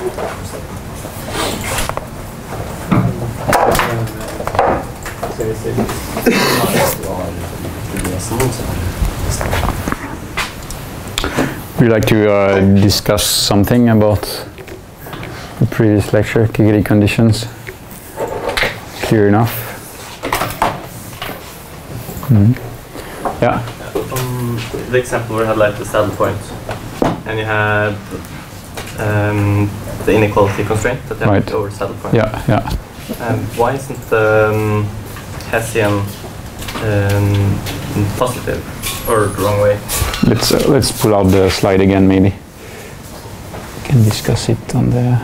Would you like to discuss something about the previous lecture, Kigali conditions? Clear enough? Mm-hmm. Yeah? The example where I had like the saddle point, and you had the inequality constraint that happened right over saddle point. Yeah, yeah. Why isn't the Hessian positive or the wrong way? Let's pull out the slide again, maybe. We can discuss it on the...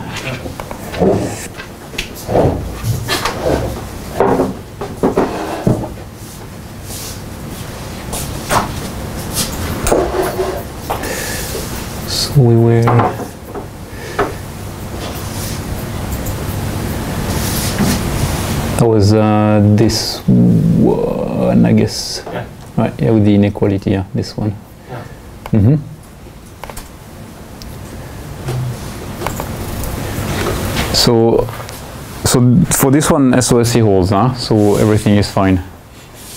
So we were... That was this one, I guess. Yeah. Right, yeah, with the inequality, yeah, this one. Yeah. Mm-hmm. So for this one, SOSC holds, huh? So everything is fine.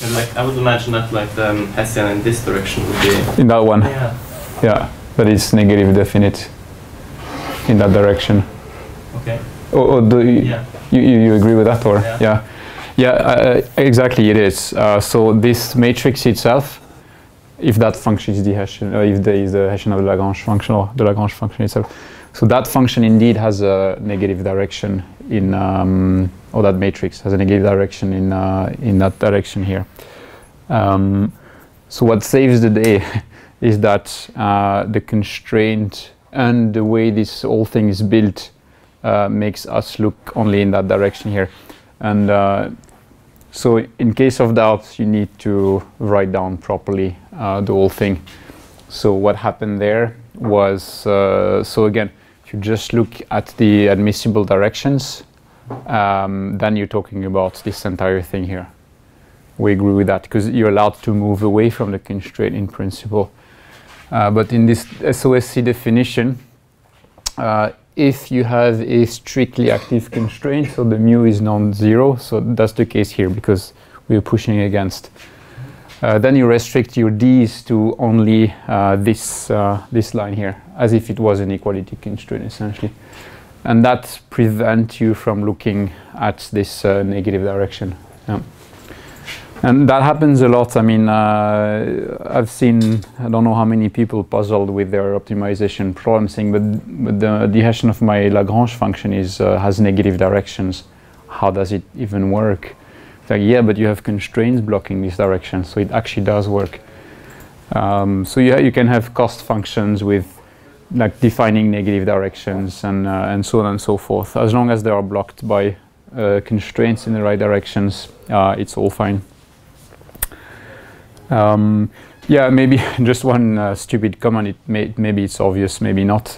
And like, I would imagine that like the Hessian in this direction would be in that one. Yeah. Yeah, but it's negative definite in that direction. Okay. Or do you, yeah. You agree with that, or yeah? Yeah, yeah, exactly. It is. So this matrix itself, if that function is the Hessian, if there is the Hessian of the Lagrange function or the Lagrange function itself, so that function indeed has a negative direction in, or that matrix has a negative direction in that direction here. So what saves the day is that the constraint and the way this whole thing is built makes us look only in that direction here, and so in case of doubt you need to write down properly the whole thing. So what happened there was, so again, if you just look at the admissible directions, then you're talking about this entire thing here. We agree with that because you're allowed to move away from the constraint in principle, but in this SOSC definition, if you have a strictly active constraint, so the mu is non-zero, so that's the case here because we're pushing against. Then you restrict your d's to only this line here, as if it was an equality constraint essentially, and that prevents you from looking at this negative direction. Yeah. And that happens a lot. I mean, I've seen, I don't know how many people puzzled with their optimization problem saying, but the Hessian of my Lagrange function is, has negative directions. How does it even work? It's like, yeah, but you have constraints blocking this direction, so it actually does work. So yeah, you can have cost functions with like defining negative directions and so on and so forth. As long as they are blocked by constraints in the right directions, it's all fine. Yeah, maybe just one stupid comment. Maybe it's obvious, maybe not.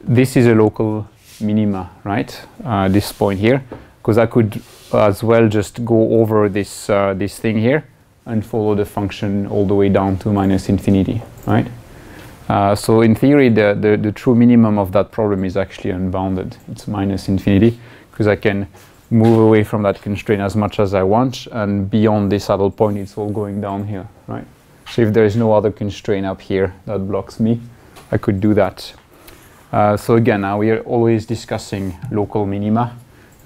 This is a local minima, right? This point here, because I could as well just go over this this thing here and follow the function all the way down to -infinity, right? So in theory, the true minimum of that problem is actually unbounded. It's -infinity because I can move away from that constraint as much as I want, and beyond this saddle point it's all going down here, right? So if there is no other constraint up here that blocks me, I could do that. So again, now we are always discussing local minima,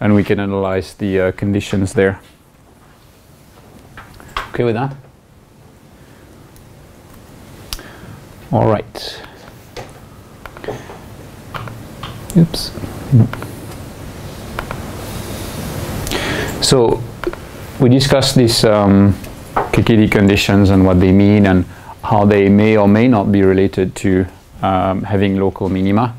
and we can analyze the conditions there. Okay with that? All right. Oops. So we discussed these Kigali conditions and what they mean and how they may or may not be related to having local minima.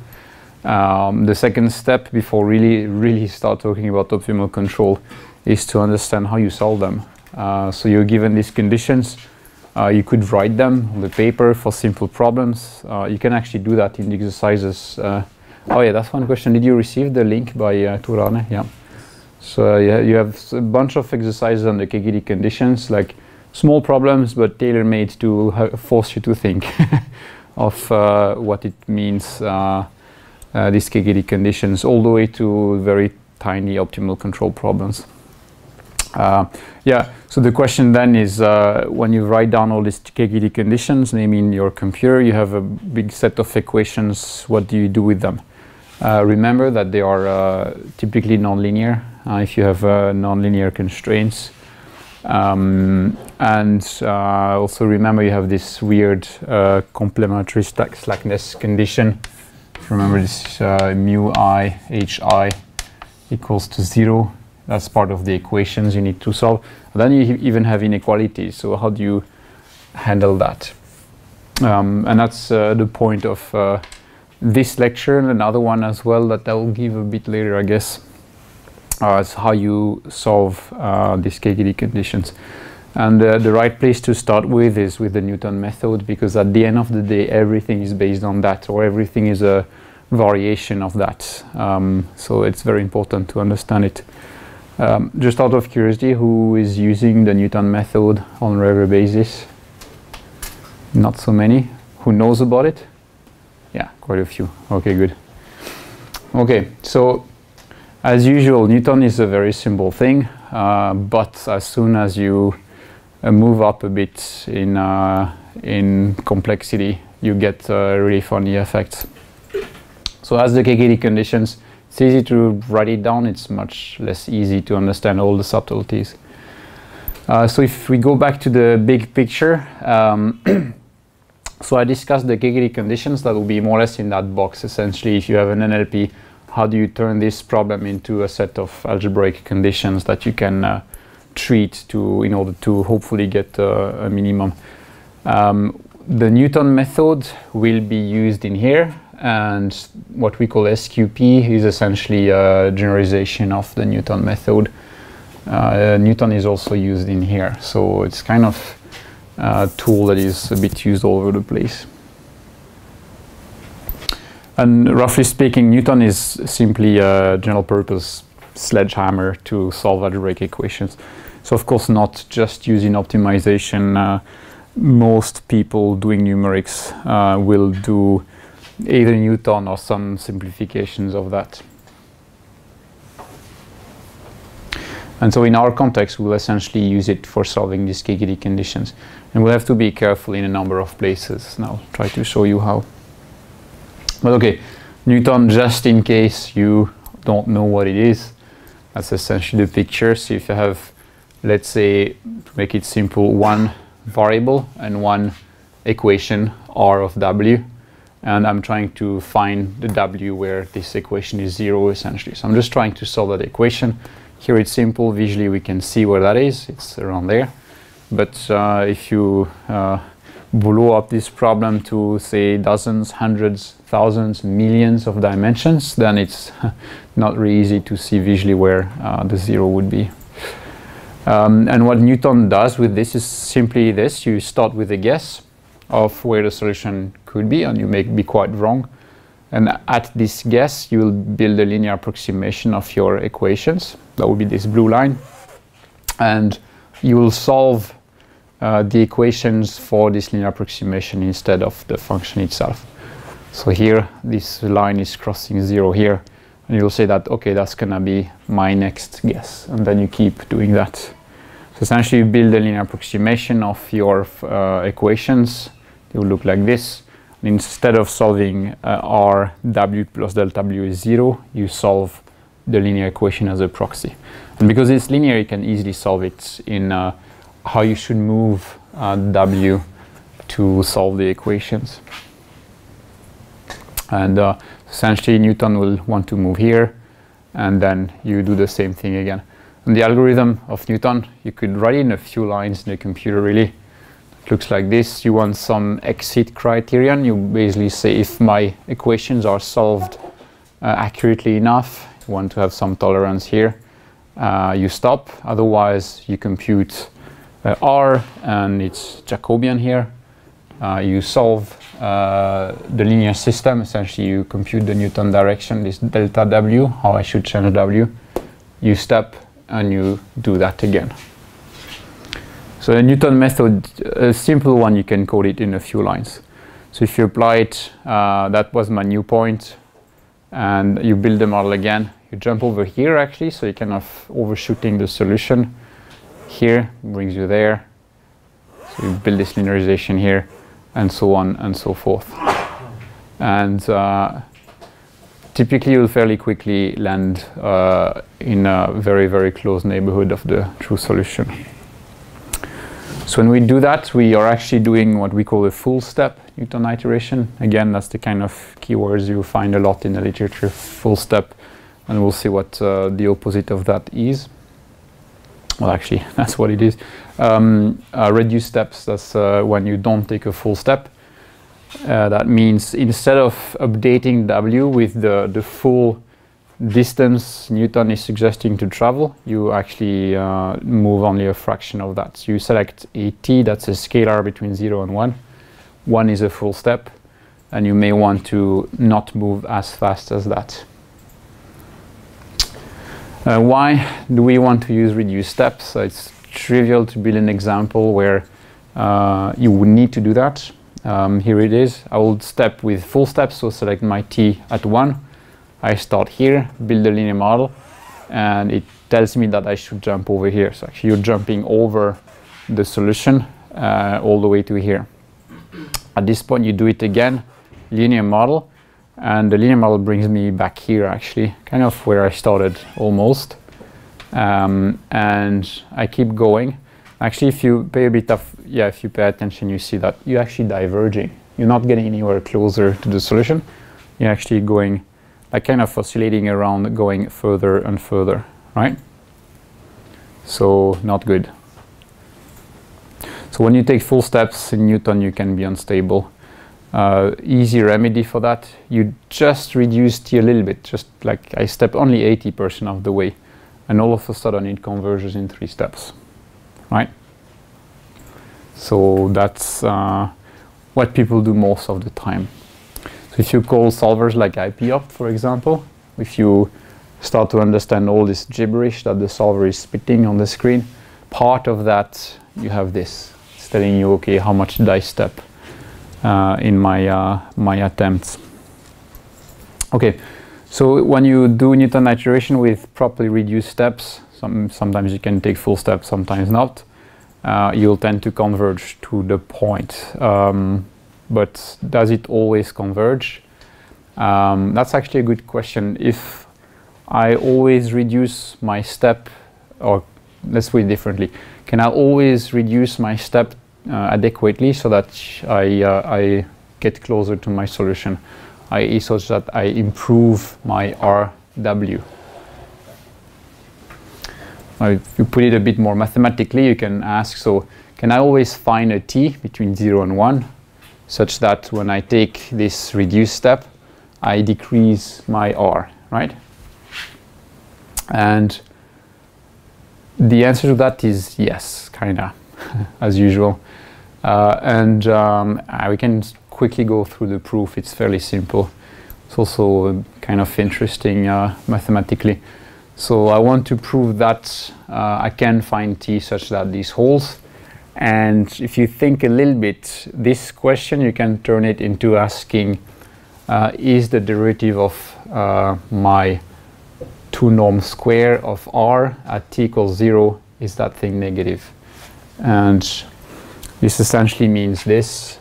The second step before really start talking about optimal control is to understand how you solve them. So you're given these conditions, you could write them on the paper for simple problems. You can actually do that in the exercises. Oh yeah, that's one question. Did you receive the link by Turane? Yeah. So yeah, you have a bunch of exercises on the Kigali conditions, like small problems, but tailor-made to force you to think of what it means these giggity conditions all the way to very tiny optimal control problems. Yeah, so the question then is, when you write down all these giggity conditions, namely in your computer, you have a big set of equations. What do you do with them? Remember that they are typically nonlinear, if you have nonlinear constraints. And also remember you have this weird complementary slackness condition. Remember this mu I hi equals to 0. That's part of the equations you need to solve. And then you even have inequalities. So how do you handle that? And that's the point of this lecture, and another one as well that I will give a bit later, I guess. Is how you solve these giggity conditions. And the right place to start with is with the Newton method, because at the end of the day everything is based on that, or everything is a variation of that. So it's very important to understand it. Just out of curiosity, who is using the Newton method on a regular basis? Not so many. Who knows about it? Yeah, quite a few. Okay, good. Okay, so as usual, Newton is a very simple thing, but as soon as you move up a bit in complexity, you get really funny effects. So as the giggity conditions, it's easy to write it down. It's much less easy to understand all the subtleties. So if we go back to the big picture, so I discussed the giggity conditions that will be more or less in that box. Essentially, if you have an NLP, how do you turn this problem into a set of algebraic conditions that you can treat to, in order to hopefully get a minimum? The Newton method will be used in here, and what we call SQP is essentially a generalization of the Newton method. Newton is also used in here, so it's kind of a tool that is a bit used all over the place. And roughly speaking, Newton is simply a general purpose sledgehammer to solve algebraic equations. So of course not just using optimization. Most people doing numerics will do either Newton or some simplifications of that. And so in our context, we'll essentially use it for solving these giggity conditions. And we'll have to be careful in a number of places. And I'll try to show you how. But okay, Newton, just in case you don't know what it is, that's essentially the picture. So if you have, let's say, to make it simple, one variable and one equation, R of W, and I'm trying to find the W where this equation is 0, essentially. So I'm just trying to solve that equation. Here it's simple. Visually we can see where that is. It's around there. But if you blow up this problem to, say, dozens, hundreds, thousands, millions of dimensions, then it's not really easy to see visually where the 0 would be. And what Newton does with this is simply this. You start with a guess of where the solution could be, and you may be quite wrong. And at this guess, you will build a linear approximation of your equations. That would be this blue line. And you will solve the equations for this linear approximation instead of the function itself. So here, this line is crossing 0 here, and you'll say that, okay, that's gonna be my next guess, and then you keep doing that. So essentially, you build a linear approximation of your equations. They will look like this. And instead of solving R W plus del W is 0, you solve the linear equation as a proxy. And because it's linear, you can easily solve it in how you should move W to solve the equations. And essentially Newton will want to move here, and then you do the same thing again. And the algorithm of Newton, you could write in a few lines in the computer really. It looks like this. You want some exit criterion. You basically say, if my equations are solved accurately enough, you want to have some tolerance here, you stop. Otherwise you compute R, and it's Jacobian here. You solve the linear system. Essentially, you compute the Newton direction, this delta W, how I should change W. You step and you do that again. So the Newton method, a simple one, you can code it in a few lines. So if you apply it, that was my new point. and you build the model again. You jump over here actually, so you kind of overshooting the solution. Here brings you there. So you build this linearization here, and so on and so forth. And typically you'll fairly quickly land in a very, very close neighborhood of the true solution. So when we do that, we are actually doing what we call a full step Newton iteration. Again, that's the kind of keywords you find a lot in the literature, full step, and we'll see what the opposite of that is. Well, actually, that's what it is. Reduced steps, that's when you don't take a full step. That means instead of updating W with the full distance Newton is suggesting to travel, you actually move only a fraction of that. So you select a t that's a scalar between 0 and 1. 1 is a full step, and you may want to not move as fast as that. Why do we want to use reduced steps? It's trivial to build an example where you would need to do that. Here it is. I will step with full steps, so select my t at 1. I start here, build a linear model, and it tells me that I should jump over here. So actually you're jumping over the solution all the way to here. At this point you do it again, linear model, and the linear model brings me back here actually, kind of where I started almost. And I keep going. Actually if you pay a bit of, if you pay attention, you see that you're actually diverging. You're not getting anywhere closer to the solution. You're actually going kind of oscillating around, going further and further, right? So not good. So when you take full steps in Newton, you can be unstable. Easy remedy for that, you just reduce t a little bit, just like I step only 80% of the way, and all of a sudden it converges in 3 steps, right? So that's what people do most of the time. If you call solvers like IPOPT, for example, if you start to understand all this gibberish that the solver is spitting on the screen, part of that you have this. It's telling you, okay, how much did I step in my attempts? Okay, so when you do Newton iteration with properly reduced steps, sometimes you can take full steps, sometimes not. You'll tend to converge to the point. But does it always converge? That's actually a good question. If I always reduce my step, or let's put it differently, can I always reduce my step adequately so that I get closer to my solution, i.e. such that I improve my RW? If you put it a bit more mathematically, you can ask, so can I always find a t between 0 and 1? Such that when I take this reduced step, I decrease my R, right? And the answer to that is yes, kinda, as usual. We can quickly go through the proof. It's fairly simple. It's also kind of interesting mathematically. So I want to prove that I can find t such that these holes. And if you think a little bit, this question you can turn it into asking, is the derivative of my 2-norm square of r at t equals 0, is that thing negative? And this essentially means this.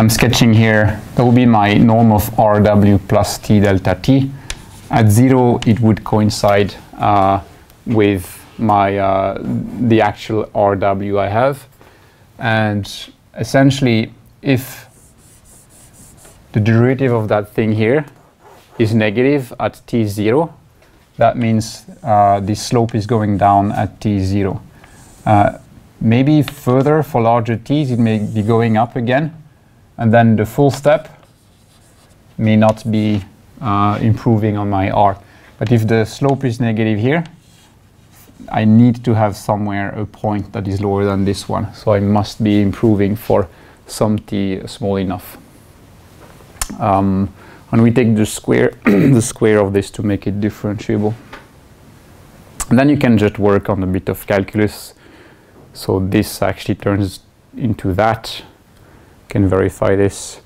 I'm sketching here, that will be my norm of RW plus T delta T. At 0 it would coincide with my the actual RW I have, and essentially if the derivative of that thing here is negative at T0, that means the slope is going down at T0. Maybe further for larger t's, it may be going up again, and then the full step may not be improving on my r. But if the slope is negative here, I need to have somewhere a point that is lower than this one, so I must be improving for some t small enough. And we take the square the square of this to make it differentiable. And then you can just work on a bit of calculus. So this actually turns into that. Can verify this.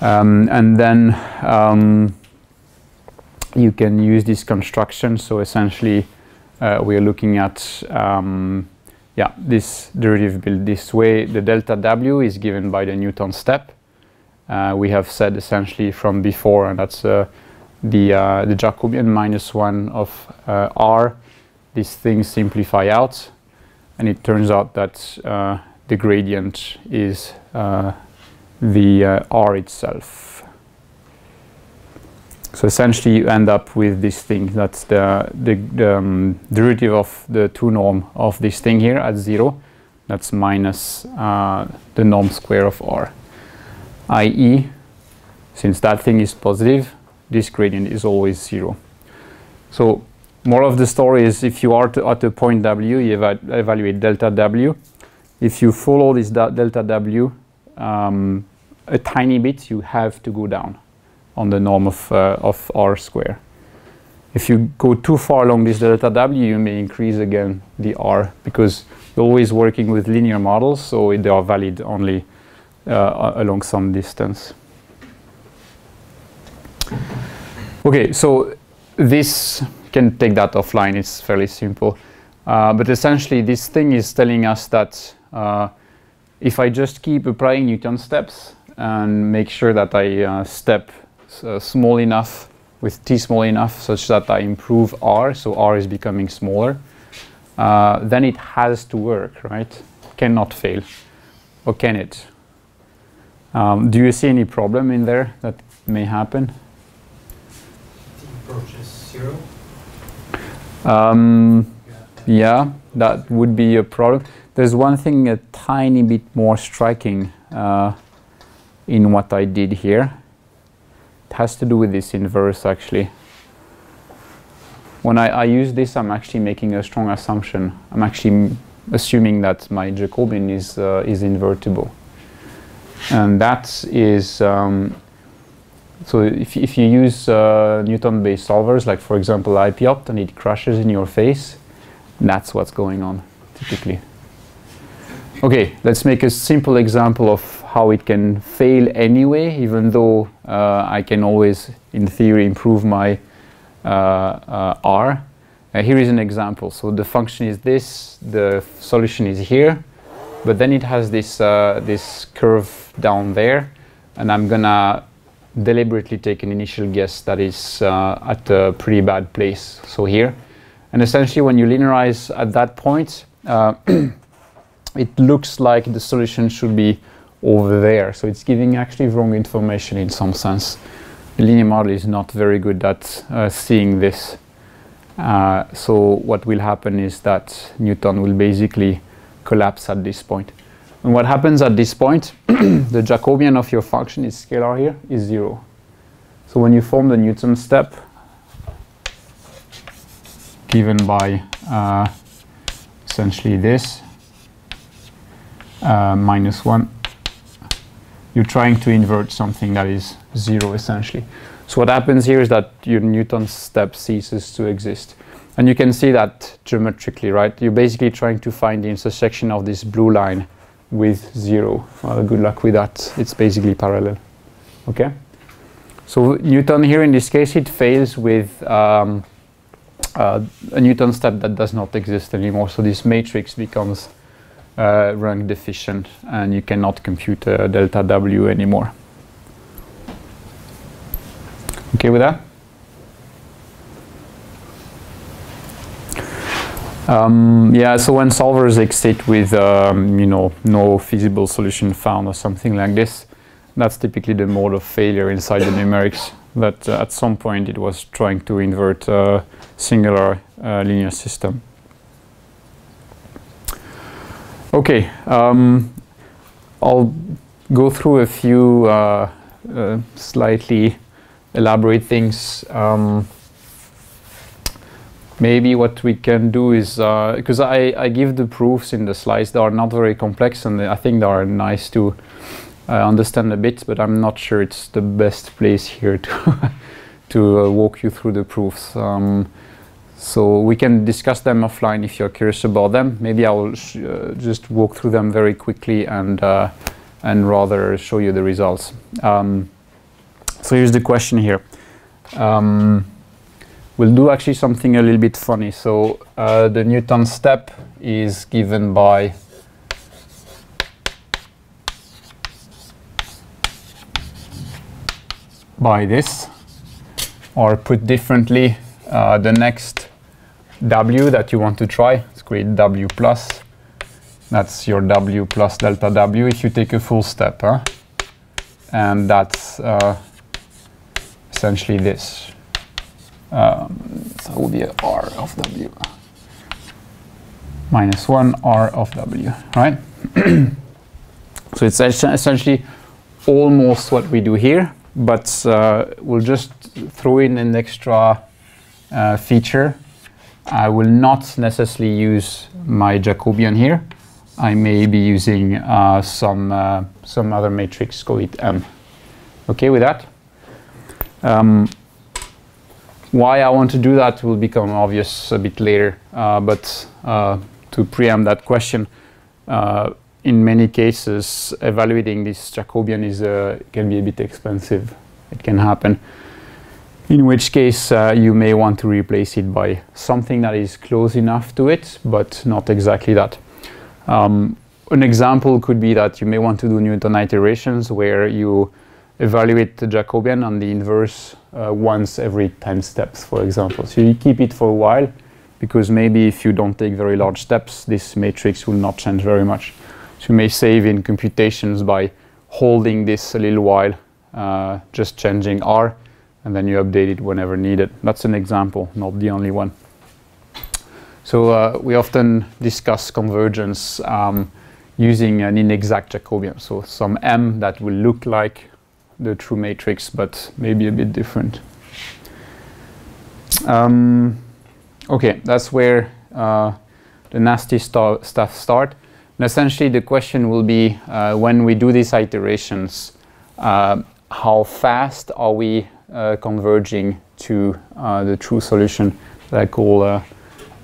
And then you can use this construction. So essentially we are looking at this derivative built this way. The delta W is given by the Newton step. We have said essentially from before, and that's the Jacobian minus 1 of R. These things simplify out, and it turns out that the gradient is the R itself. So essentially you end up with this thing. That's the derivative of the 2 norm of this thing here at 0. That's minus the norm square of R. i.e., since that thing is positive, this gradient is always 0. So moral of the story is, if you are at a point W, you evaluate delta W. If you follow this delta W a tiny bit, you have to go down on the norm of R square. If you go too far along this delta W, you may increase again the R, because you're always working with linear models, so they are valid only along some distance. Okay, so this can take that offline, it's fairly simple. But essentially this thing is telling us that if I just keep applying Newton steps and make sure that I step small enough with t small enough such that I improve R, so R is becoming smaller, then it has to work, right? It cannot fail, or can it? Do you see any problem in there that may happen? T approaches 0. Yeah, that would be a problem. There's one thing a tiny bit more striking in what I did here. It has to do with this inverse, actually. When I use this, I'm actually making a strong assumption. I'm actually assuming that my Jacobian is invertible. And that is, so if you use Newton-based solvers, like for example IPOPT, and it crashes in your face, that's what's going on, typically. Okay, let's make a simple example of how it can fail anyway, even though I can always, in theory, improve my R. Here is an example. So the function is this, the solution is here, but then it has this, this curve down there, and I'm gonna deliberately take an initial guess that is at a pretty bad place, so here. And essentially when you linearize at that point, it looks like the solution should be over there. So it's giving actually wrong information in some sense. The linear model is not very good at seeing this. So what will happen is that Newton will basically collapse at this point. And what happens at this point, the Jacobian of your function is scalar here, is 0. So when you form the Newton step, given by essentially this, minus 1, you're trying to invert something that is 0, essentially. So what happens here is that your Newton step ceases to exist. And you can see that geometrically, right? You're basically trying to find the intersection of this blue line with 0. Well, good luck with that. It's basically parallel. Okay? So Newton here, in this case, it fails with a Newton step that does not exist anymore. So this matrix becomes rank deficient, and you cannot compute delta W anymore. Okay with that? Yeah, so when solvers exit with, you know, no feasible solution found or something like this, that's typically the mode of failure inside the numerics, that at some point it was trying to invert a singular linear system. Okay, I'll go through a few slightly elaborate things. Maybe what we can do is, because I give the proofs in the slides, they are not very complex, and I think they are nice to understand a bit, but I'm not sure it's the best place here to walk you through the proofs. So we can discuss them offline if you're curious about them. Maybe I will just walk through them very quickly and rather show you the results. So here's the question here. We'll do actually something a little bit funny. So the Newton step is given by this, or put differently, the next W that you want to try, let's create W plus. That's your W plus delta W if you take a full step, huh? And that's essentially this. So it will be R of W minus 1 R of W, right? So it's essentially almost what we do here, but we'll just throw in an extra feature. I will not necessarily use my Jacobian here. I may be using some other matrix, call it M. Okay with that? Why I want to do that will become obvious a bit later, but to preempt that question, in many cases evaluating this Jacobian is can be a bit expensive. It can happen, in which case you may want to replace it by something that is close enough to it, but not exactly that. An example could be that you may want to do Newton iterations where you evaluate the Jacobian on the inverse once every 10 steps, for example. So you keep it for a while, because maybe if you don't take very large steps, this matrix will not change very much. So you may save in computations by holding this a little while, just changing R, and then you update it whenever needed. That's an example, not the only one. So we often discuss convergence using an inexact Jacobian, so some M that will look like the true matrix, but maybe a bit different. Okay, that's where the nasty stuff starts. And essentially the question will be, when we do these iterations, how fast are we converging to the true solution that I call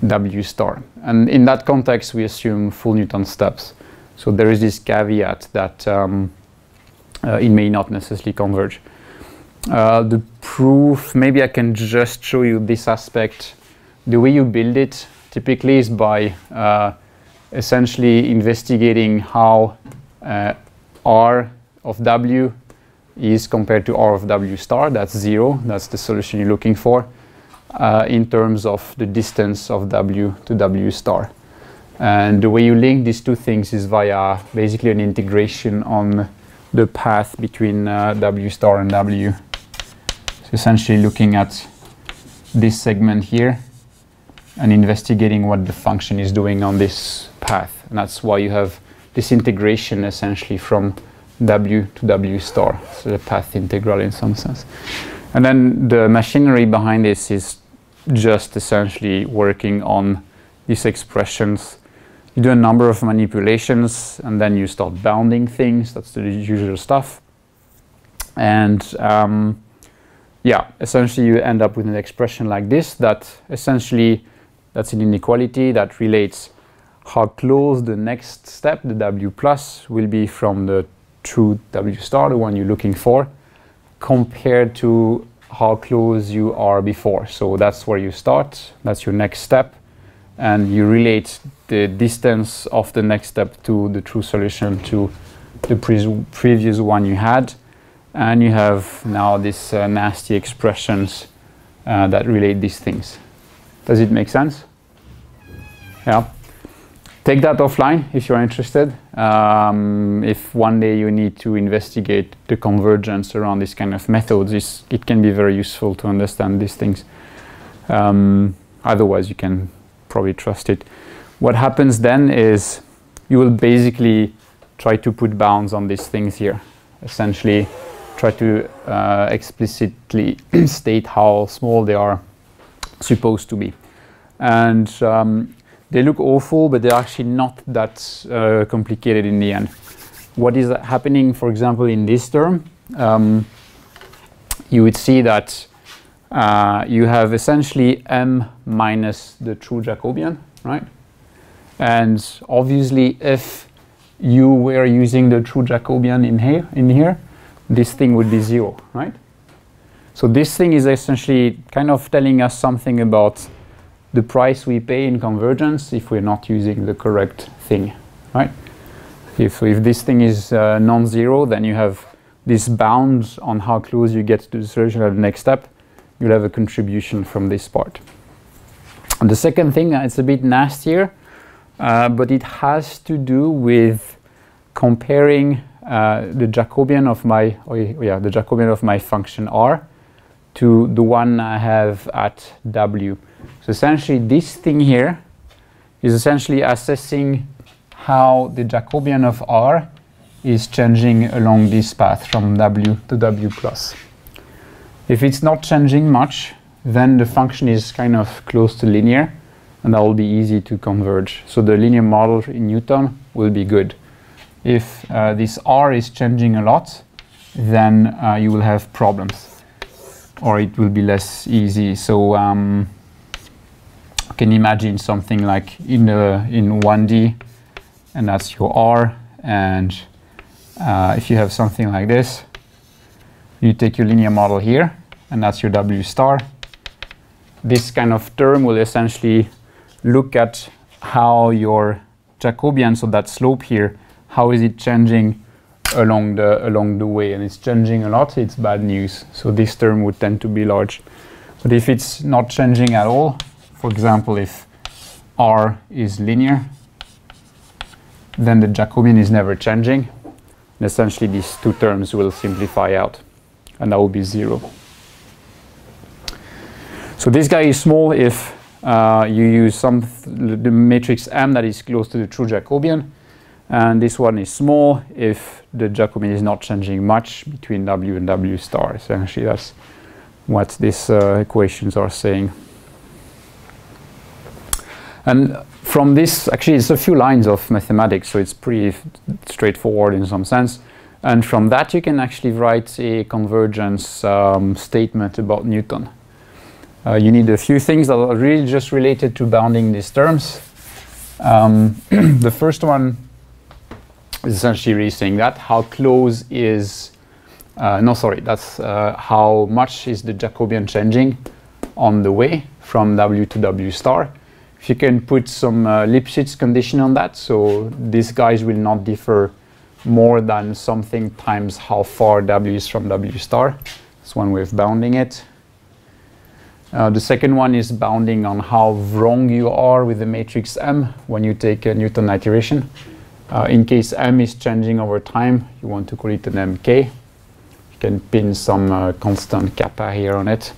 W star? And in that context, we assume full Newton steps. So there is this caveat that it may not necessarily converge. The proof, maybe I can just show you this aspect. The way you build it typically is by essentially investigating how R of W is compared to R of W star. That's 0, that's the solution you're looking for, in terms of the distance of W to W star. And the way you link these two things is via basically an integration on the path between W star and W. So essentially looking at this segment here and investigating what the function is doing on this path. And that's why you have this integration essentially from W to W star, so the path integral in some sense. And then the machinery behind this is just essentially working on these expressions. You do a number of manipulations, and then you start bounding things. That's the usual stuff. And yeah, essentially you end up with an expression like this that essentially, that's an inequality that relates how close the next step, the W plus, will be from the true W star, the one you're looking for, compared to how close you are before. So that's where you start, that's your next step, and you relate the distance of the next step to the true solution to the previous one you had, and you have now these nasty expressions that relate these things. Does it make sense? Yeah. Take that offline if you're interested. If one day you need to investigate the convergence around this kind of methods, it can be very useful to understand these things. Otherwise, you can probably trust it. What happens then is you will basically try to put bounds on these things here. Essentially, try to explicitly state how small they are supposed to be. and they look awful, but they're actually not that complicated in the end. What is happening, for example, in this term, you would see that you have essentially M minus the true Jacobian, right? And obviously, if you were using the true Jacobian in here, this thing would be zero, right? So this thing is essentially kind of telling us something about the price we pay in convergence if we're not using the correct thing, right? If this thing is non-zero, then you have this bound on how close you get to the solution at the next step. You'll have a contribution from this part. And the second thing, it's a bit nastier, but it has to do with comparing the Jacobian of my function R to the one I have at W. So essentially, this thing here is essentially assessing how the Jacobian of R is changing along this path from W to W plus. If it's not changing much, then the function is kind of close to linear, and that will be easy to converge. So the linear model in Newton will be good. If this R is changing a lot, then you will have problems, or it will be less easy. So you can imagine something like in 1D, and that's your R, and if you have something like this, you take your linear model here, and that's your W star. This kind of term will essentially look at how your Jacobian, so that slope here, how is it changing along the way, and it's changing a lot, it's bad news. So this term would tend to be large. But if it's not changing at all, for example, if R is linear, then the Jacobian is never changing. And essentially, these two terms will simplify out, and that will be zero. So this guy is small if you use the matrix M that is close to the true Jacobian, and this one is small if the Jacobian is not changing much between W and W star. Essentially, that's what these equations are saying. And from this, actually, it's a few lines of mathematics, so it's pretty straightforward in some sense. And from that, you can actually write a convergence statement about Newton. You need a few things that are really just related to bounding these terms. The first one is essentially really saying that how close is, how much is the Jacobian changing on the way from W to W star. If you can put some Lipschitz condition on that, so these guys will not differ more than something times how far W is from W star. That's one way of bounding it. The second one is bounding on how wrong you are with the matrix M when you take a Newton iteration. In case M is changing over time, you want to call it an MK. You can pin some constant kappa here on it.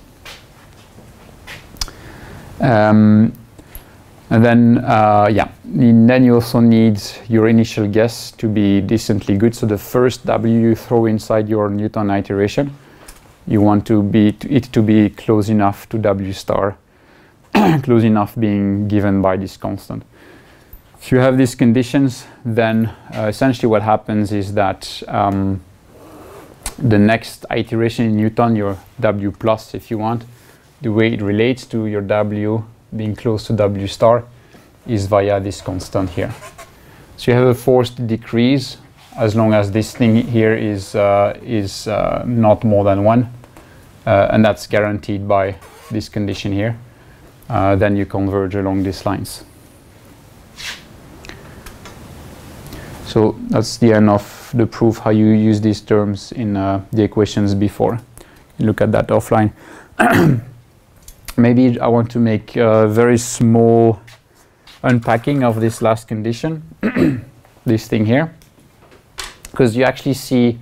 And then you also need your initial guess to be decently good. So the first W you throw inside your Newton iteration, you want it to be close enough to W star, close enough being given by this constant. If you have these conditions, then essentially what happens is that the next iteration in Newton, your W plus if you want, the way it relates to your W being close to W star is via this constant here. So you have a forced decrease as long as this thing here is not more than 1, and that's guaranteed by this condition here. Then you converge along these lines. So that's the end of the proof, how you use these terms in the equations before. Look at that offline. Maybe I want to make a very small unpacking of this last condition, this thing here, because you actually see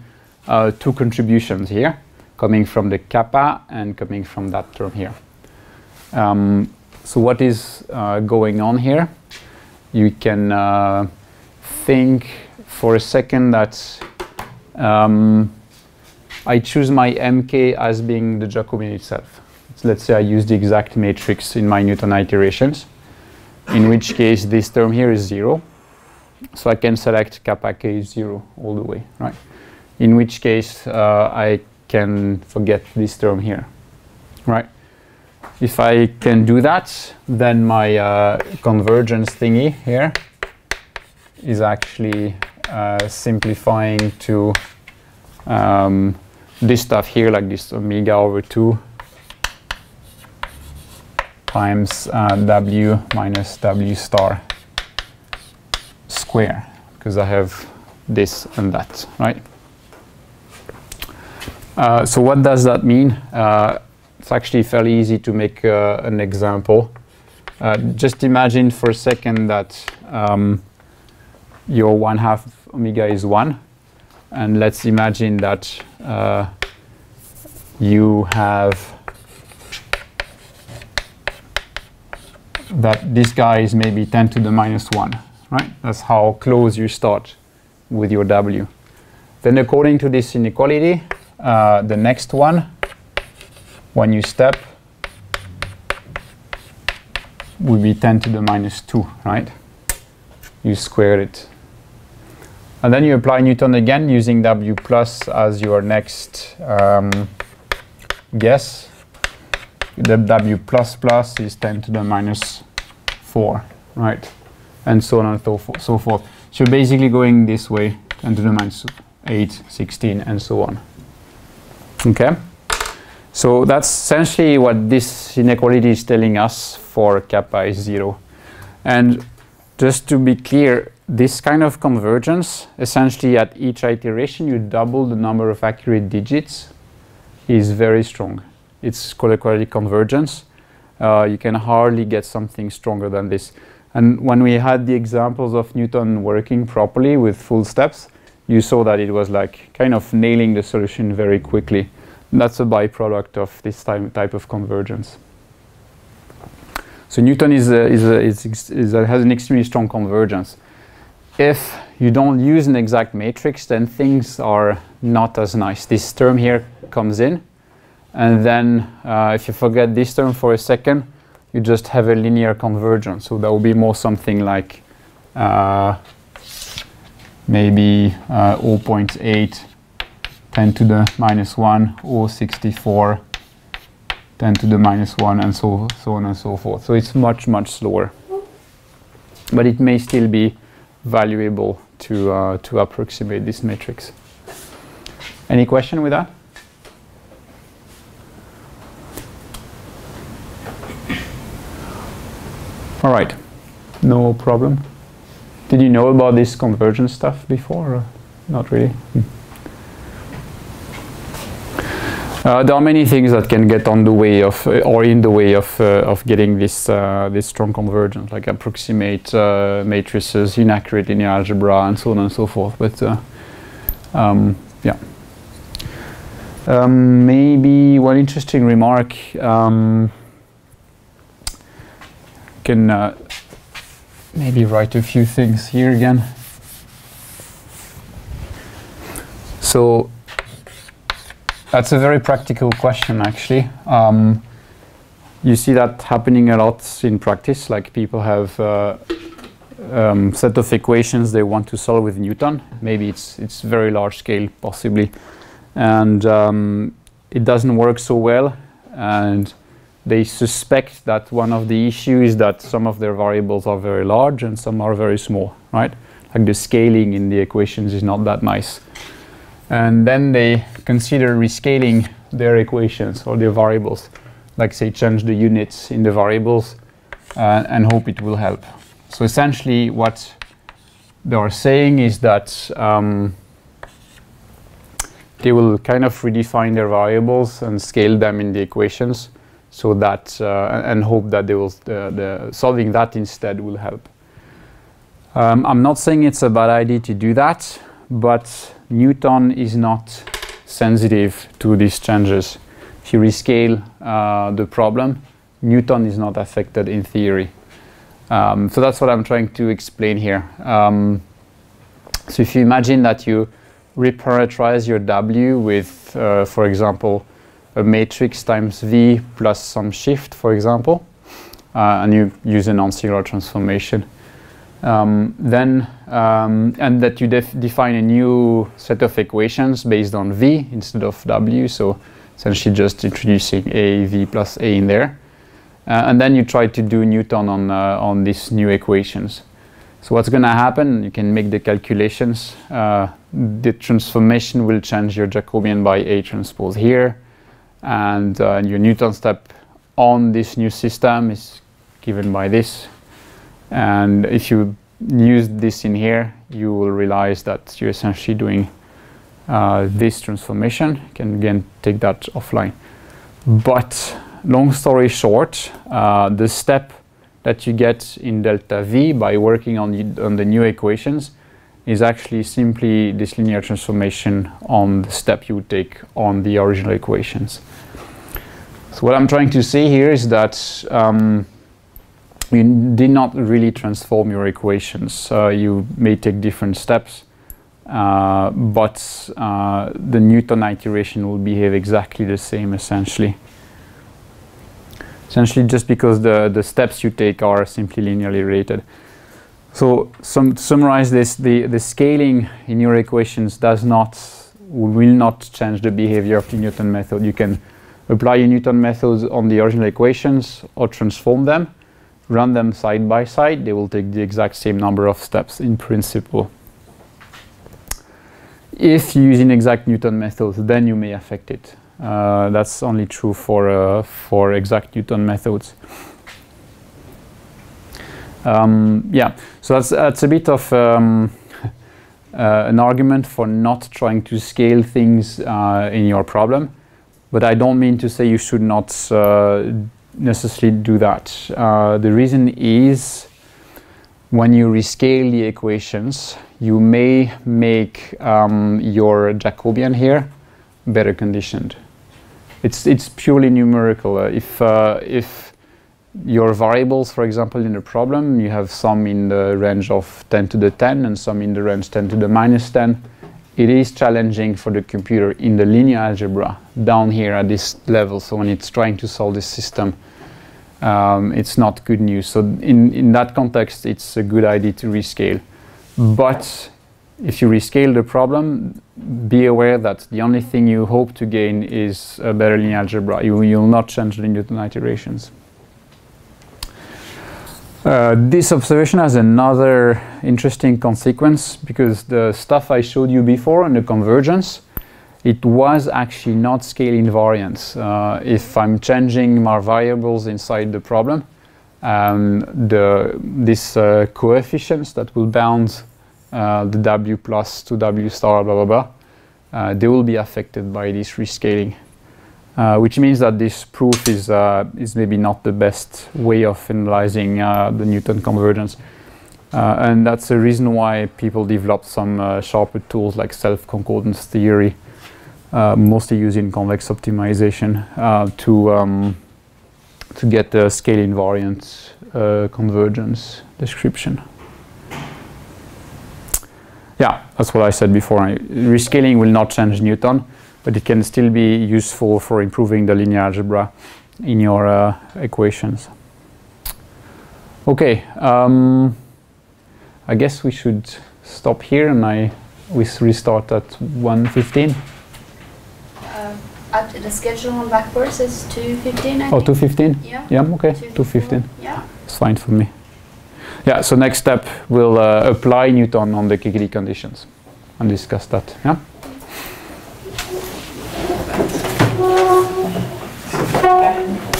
two contributions here, coming from the kappa and coming from that term here. So what is going on here? You can think for a second that I choose my MK as being the Jacobian itself. So let's say I use the exact matrix in my Newton iterations, in which case this term here is 0. So I can select kappa k is 0 all the way, right? In which case I can forget this term here, right? If I can do that, then my convergence thingy here is actually simplifying to this stuff here, like this omega over 2 times w minus w star square, because I have this and that, right? So what does that mean? It's actually fairly easy to make an example. Just imagine for a second that your 1/2 omega is 1, and let's imagine that you have that this guy is maybe 10⁻⁻⁴, right? That's how close you start with your w. Then according to this inequality, the next one, when you step, would be 10⁻², right? You square it. And then you apply Newton again using w plus as your next guess. The w plus plus is 10⁻⁴, right? And so on and so forth. So basically going this way, 10⁻⁸, 16, and so on. Okay? So that's essentially what this inequality is telling us for kappa is 0. And just to be clear, this kind of convergence, essentially at each iteration you double the number of accurate digits, is very strong. It's called equality convergence. You can hardly get something stronger than this. And when we had the examples of Newton working properly with full steps, you saw that it was like kind of nailing the solution very quickly. And that's a byproduct of this type of convergence. So Newton has an extremely strong convergence. If you don't use an exact matrix, then things are not as nice. This term here comes in, and then if you forget this term for a second, you just have a linear convergence. So that will be more something like maybe 0.8, 10⁻-1, 0.64, 10⁻-1, and so on and so forth. So it's much, much slower. But it may still be valuable to approximate this matrix. Any question with that? All right, no problem. Did you know about this convergence stuff before? Not really. There are many things that can get on the way of, or in the way of getting this this strong convergence, like approximate matrices, inaccurate linear algebra, and so on and so forth. But yeah. Maybe one interesting remark. Can maybe write a few things here again. So that's a very practical question, actually. You see that happening a lot in practice. Like people have set of equations they want to solve with Newton. Maybe it's very large scale, possibly, and it doesn't work so well. And they suspect that one of the issues is that some of their variables are very large and some are very small, right? Like the scaling in the equations is not that nice. And then they consider rescaling their equations or their variables, like say change the units in the variables and hope it will help. So essentially what they are saying is that they will kind of redefine their variables and scale them in the equations. So that, and hope that they will, solving that instead will help. I'm not saying it's a bad idea to do that, but Newton is not sensitive to these changes. If you rescale the problem, Newton is not affected in theory. So that's what I'm trying to explain here. So if you imagine that you reparameterize your W with, for example, a matrix times V plus some shift, for example, and you use a non-singular transformation. And that you define a new set of equations based on V instead of W, so essentially just introducing A, V plus A in there. And then you try to do Newton on these new equations. So what's going to happen, you can make the calculations, the transformation will change your Jacobian by A transpose here, and your Newton step on this new system is given by this. And if you use this in here, you will realize that you're essentially doing this transformation. You can again take that offline. But long story short, the step that you get in delta V by working on the new equations is actually simply this linear transformation on the step you would take on the original equations. So what I'm trying to say here is that you did not really transform your equations. You may take different steps, but the Newton iteration will behave exactly the same essentially. Essentially just because the steps you take are simply linearly related. So to summarize this, the scaling in your equations will not change the behavior of the Newton method. You can apply your Newton methods on the original equations or transform them, run them side by side, they will take the exact same number of steps in principle. If you use inexact Newton methods, then you may affect it. That's only true for exact Newton methods. Yeah, so that's a bit of an argument for not trying to scale things in your problem, but I don't mean to say you should not necessarily do that. The reason is when you rescale the equations, you may make your Jacobian here better conditioned. It's purely numerical. If your variables, for example, in the problem, you have some in the range of 10 to the 10 and some in the range 10 to the minus 10, it is challenging for the computer in the linear algebra down here at this level. So when it's trying to solve this system, it's not good news. So in that context, it's a good idea to rescale. But if you rescale the problem, be aware that the only thing you hope to gain is a better linear algebra. You'll not change the Newton iterations. This observation has another interesting consequence, because the stuff I showed you before on the convergence, it was actually not scale invariant. If I'm changing my variables inside the problem, these coefficients that will bound the W plus to W star, blah, blah, blah, they will be affected by this rescaling. Which means that this proof is maybe not the best way of analyzing the Newton convergence. And that's the reason why people developed some sharper tools like self-concordance theory, mostly used in convex optimization, to get the scale invariant convergence description. Yeah, that's what I said before. Rescaling will not change Newton, but it can still be useful for improving the linear algebra in your equations. Okay, I guess we should stop here, and we restart at 1:15. The schedule on Blackboard is 2:15, I think. 2:15? Yeah. Yeah, okay, 2:15. Yeah. It's fine for me. Yeah, so next step, we'll apply Newton on the Kekeli conditions and discuss that, yeah? Thank you.